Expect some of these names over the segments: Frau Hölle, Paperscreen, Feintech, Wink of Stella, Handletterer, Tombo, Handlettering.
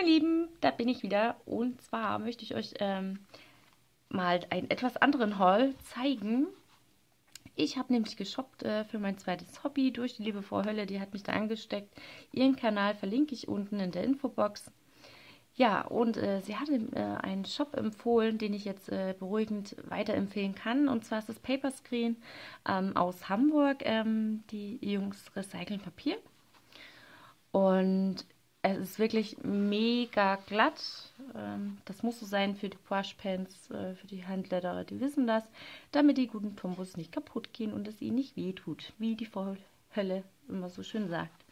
meine Lieben, da bin ich wieder und zwar möchte ich euch mal einen etwas anderen Haul zeigen. Ich habe nämlich geshoppt für mein zweites Hobby durch die liebe Frau Hölle, die hat mich da angesteckt. Ihren Kanal verlinke ich unten in der Infobox. Ja, und sie hatte einen Shop empfohlen, den ich jetzt beruhigend weiterempfehlen kann. Und zwar ist das Paperscreen aus Hamburg. Die Jungs recyceln Papier. Und es ist wirklich mega glatt. Das muss so sein für die Washpants, für die Handletterer, die wissen das, damit die guten Tombos nicht kaputt gehen und es ihnen nicht wehtut, wie die Frau Hölle immer so schön sagt.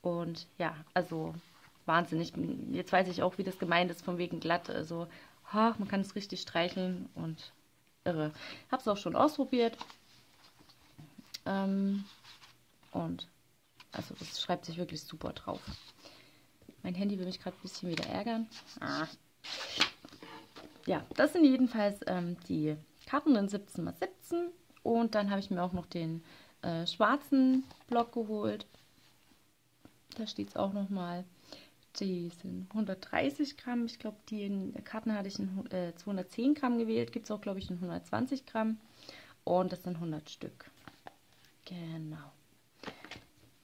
Und ja, also wahnsinnig. Jetzt weiß ich auch, wie das gemeint ist, von wegen glatt. Also, ach, man kann es richtig streicheln und irre. Hab's auch schon ausprobiert. Und also, es schreibt sich wirklich super drauf. Mein Handy will mich gerade ein bisschen wieder ärgern. Ah. Ja, das sind jedenfalls die Karten in 17×17. Und dann habe ich mir auch noch den schwarzen Block geholt. Da steht es auch nochmal. Die sind 130 Gramm. Ich glaube, die Karten hatte ich in 210 Gramm gewählt. Gibt es auch, glaube ich, in 120 Gramm. Und das sind 100 Stück. Genau.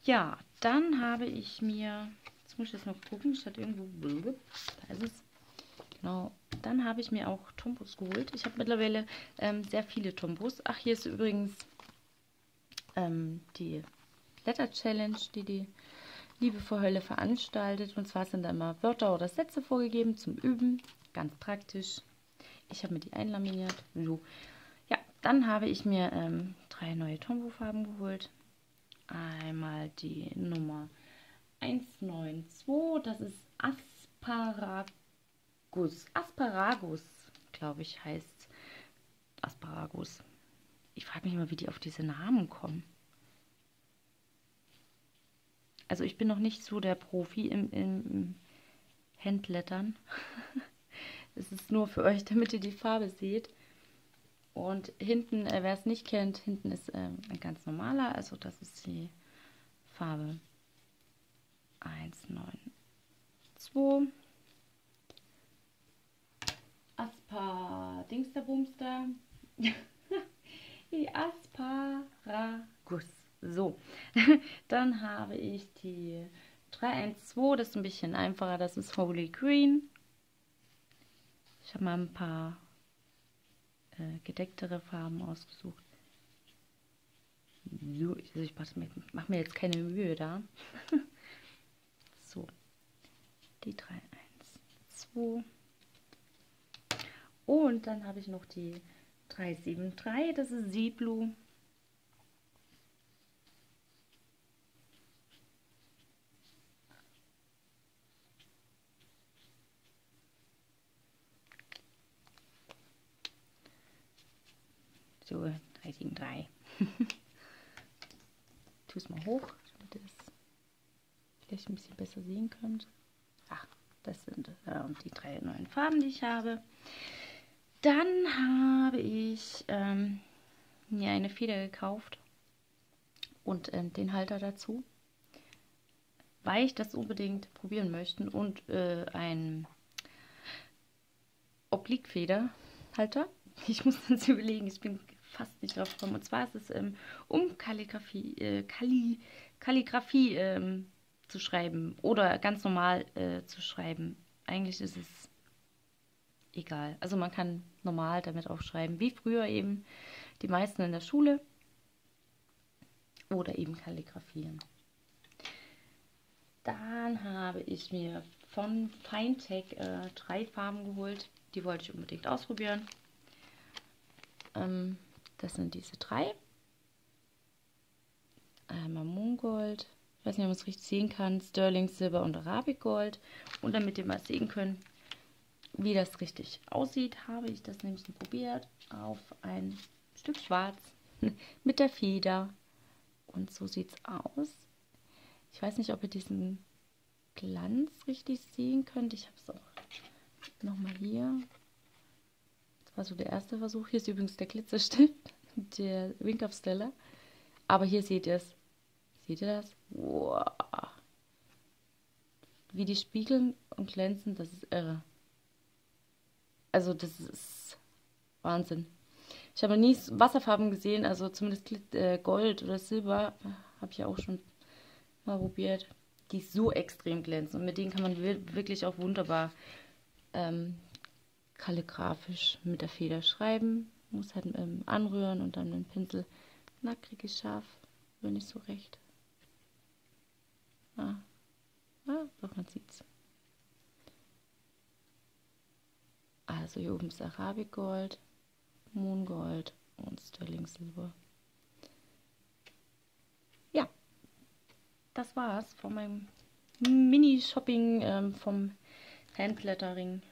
Ja, dann habe ich mir... Jetzt muss ich das noch gucken. Statt irgendwo... Da ist es. Genau. Dann habe ich mir auch Tombos geholt. Ich habe mittlerweile sehr viele Tombos. Ach, hier ist übrigens die Letter-Challenge, die liebe Frau Hölle veranstaltet, und zwar sind da immer Wörter oder Sätze vorgegeben zum Üben, ganz praktisch. Ich habe mir die einlaminiert. So. Ja, dann habe ich mir drei neue Tombofarben geholt. Einmal die Nummer 192, das ist Asparagus. Asparagus, glaube ich, heißt Asparagus. Ich frage mich immer, wie die auf diese Namen kommen. Also ich bin noch nicht so der Profi im Handlettern. Es ist nur für euch, damit ihr die Farbe seht. Und hinten, wer es nicht kennt, hinten ist ein ganz normaler. Also das ist die Farbe 192. Aspa-Dingsterbumster. Die Asparagus. So, dann habe ich die 312, das ist ein bisschen einfacher, das ist Holy Green. Ich habe mal ein paar gedecktere Farben ausgesucht. So, ich mache mir jetzt keine Mühe da. So, die 312. Und dann habe ich noch die 373, das ist Sea Blue. So, 373. Ich tue es mal hoch, damit ihr es vielleicht ein bisschen besser sehen könnt. Ach, das sind die drei neuen Farben, die ich habe. Dann habe ich mir eine Feder gekauft und den Halter dazu, weil ich das unbedingt probieren möchte, und ein Oblique-Federhalter. Ich muss dann überlegen, ich bin fast nicht drauf gekommen. Und zwar ist es, um Kalligrafie zu schreiben oder ganz normal zu schreiben. Eigentlich ist es egal. Also man kann normal damit auch schreiben, wie früher eben die meisten in der Schule. Oder eben kalligrafieren. Dann habe ich mir von Feintech drei Farben geholt. Die wollte ich unbedingt ausprobieren. Das sind diese drei. Einmal Mongold, ich weiß nicht, ob man es richtig sehen kann, Sterling, Silber und Arabic-Gold. Und damit ihr mal sehen könnt, wie das richtig aussieht, habe ich das nämlich probiert auf ein Stück Schwarz mit der Feder. Und so sieht es aus. Ich weiß nicht, ob ihr diesen Glanz richtig sehen könnt. Ich habe es auch nochmal hier. Also der erste Versuch. Hier ist übrigens der Glitzerstift, der Wink of Stella. Aber hier seht ihr es. Seht ihr das? Wow. wie die spiegeln und glänzen, das ist irre. Also das ist Wahnsinn. Ich habe noch nie Wasserfarben gesehen, also zumindest Gold oder Silber habe ich ja auch schon mal probiert. Die so extrem glänzen und mit denen kann man wirklich auch wunderbar kalligrafisch mit der Feder schreiben. Muss halt anrühren und dann mit dem Pinsel. Na, kriege ich scharf. Bin nicht so recht. Ah, doch, man sieht's. Also hier oben ist Arabikgold, Mohngold und Sterling-Silber. Ja, das war's von meinem Mini-Shopping vom Handlettering.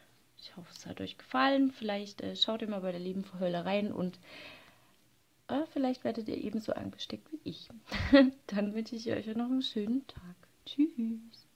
Ich hoffe, es hat euch gefallen. Vielleicht schaut ihr mal bei der lieben Frau Hölle rein und vielleicht werdet ihr ebenso angesteckt wie ich. Dann wünsche ich euch noch einen schönen Tag. Tschüss.